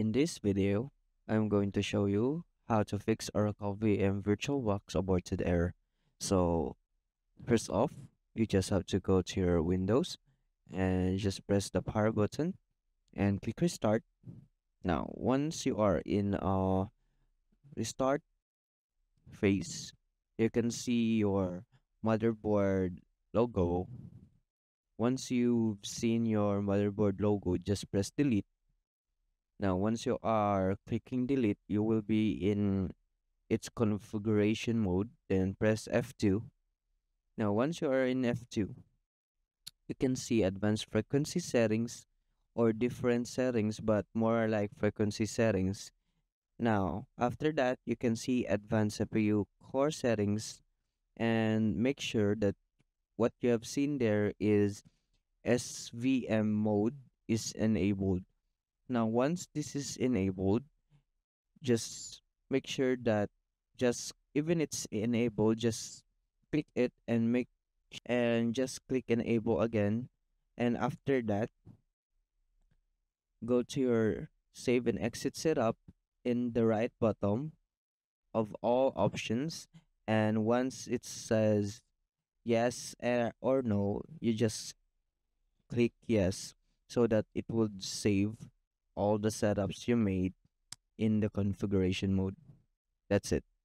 In this video, I'm going to show you how to fix Oracle VM VirtualBox aborted error. So first off, you just have to go to your Windows and just press the power button and click restart. Now, once you are in restart phase, you can see your motherboard logo. Once you've seen your motherboard logo, just press delete. Now, once you are clicking delete, you will be in its configuration mode, then press F2. Now, once you are in F2, you can see advanced frequency settings or different settings, but more like frequency settings. Now, after that, you can see advanced CPU core settings, and make sure that what you have seen there is SVM mode is enabled. Now, once this is enabled, just make sure that even it's enabled, just click it and just click enable again. And after that, go to your save and exit setup in the right bottom of all options. And once it says yes or no, you just click yes so that it will save all the setups you made in the configuration mode. That's it.